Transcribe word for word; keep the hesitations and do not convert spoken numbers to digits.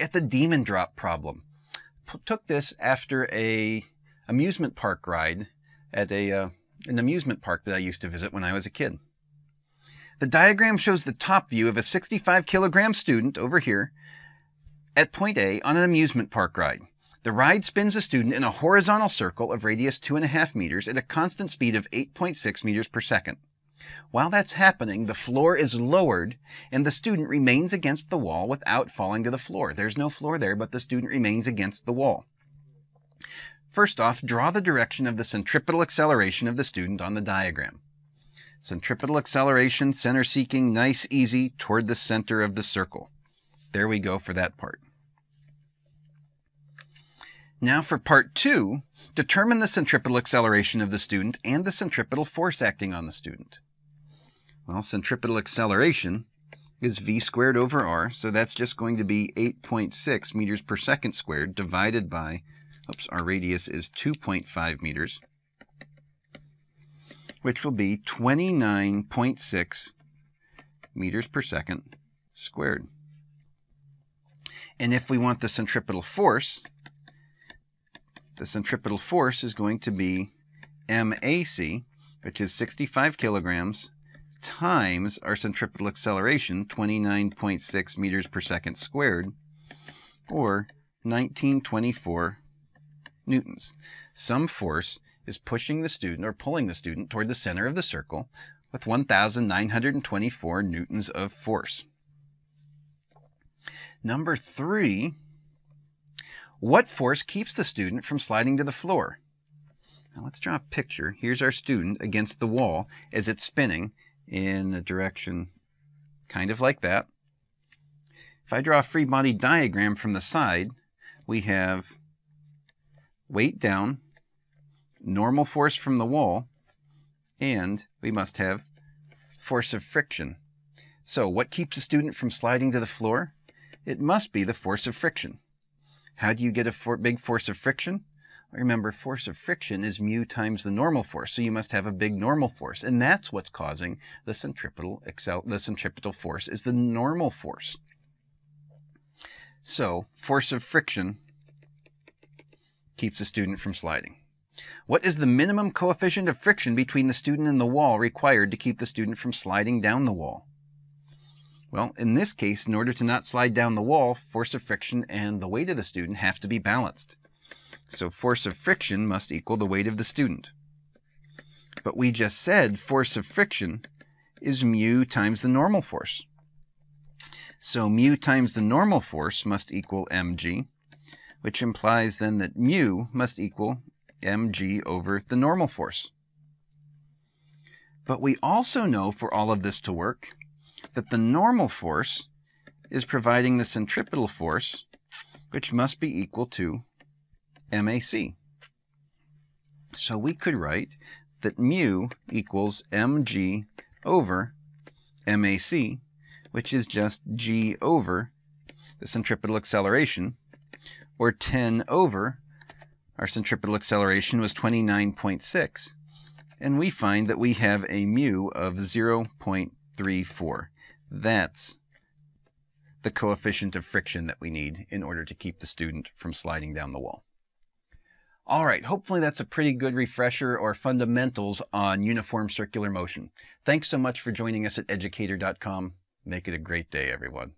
at the demon drop problem. P took this after a amusement park ride at a, uh, an amusement park that I used to visit when I was a kid. The diagram shows the top view of a sixty-five kilogram student over here at point A on an amusement park ride. The ride spins the student in a horizontal circle of radius two and a half meters at a constant speed of eight point six meters per second. While that's happening, the floor is lowered and the student remains against the wall without falling to the floor. There's no floor there, but the student remains against the wall. First off, draw the direction of the centripetal acceleration of the student on the diagram. Centripetal acceleration, center seeking, nice, easy, toward the center of the circle. There we go for that part. Now for part two, determine the centripetal acceleration of the student and the centripetal force acting on the student. Well, centripetal acceleration is v squared over r, so that's just going to be eight point six meters per second squared divided by, oops, our radius is two point five meters, which will be twenty-nine point six meters per second squared. And if we want the centripetal force, the centripetal force is going to be M A C, which is sixty-five kilograms, times our centripetal acceleration, twenty-nine point six meters per second squared, or nineteen twenty-four newtons. Some force is pushing the student or pulling the student toward the center of the circle with one thousand nine hundred twenty-four newtons of force. Number three, what force keeps the student from sliding to the floor? Now let's draw a picture. Here's our student against the wall as it's spinning in a direction kind of like that. If I draw a free body diagram from the side, we have weight down, normal force from the wall, and we must have force of friction. So what keeps a student from sliding to the floor? It must be the force of friction. How do you get a for big force of friction? Remember, force of friction is mu times the normal force, so you must have a big normal force, and that's what's causing the centripetal accel the centripetal force is the normal force. So force of friction keeps a student from sliding. What is the minimum coefficient of friction between the student and the wall required to keep the student from sliding down the wall? Well, in this case, in order to not slide down the wall, force of friction and the weight of the student have to be balanced. So force of friction must equal the weight of the student. But we just said force of friction is mu times the normal force. So mu times the normal force must equal mg, which implies then that mu must equal mg over the normal force. But we also know for all of this to work, that the normal force is providing the centripetal force, which must be equal to M A C. So we could write that mu equals mg over M A C, which is just g over the centripetal acceleration, or ten over, our centripetal acceleration was twenty-nine point six, and we find that we have a mu of zero point three four. That's the coefficient of friction that we need in order to keep the student from sliding down the wall. All right, hopefully that's a pretty good refresher or fundamentals on uniform circular motion. Thanks so much for joining us at Educator dot com. Make it a great day, everyone.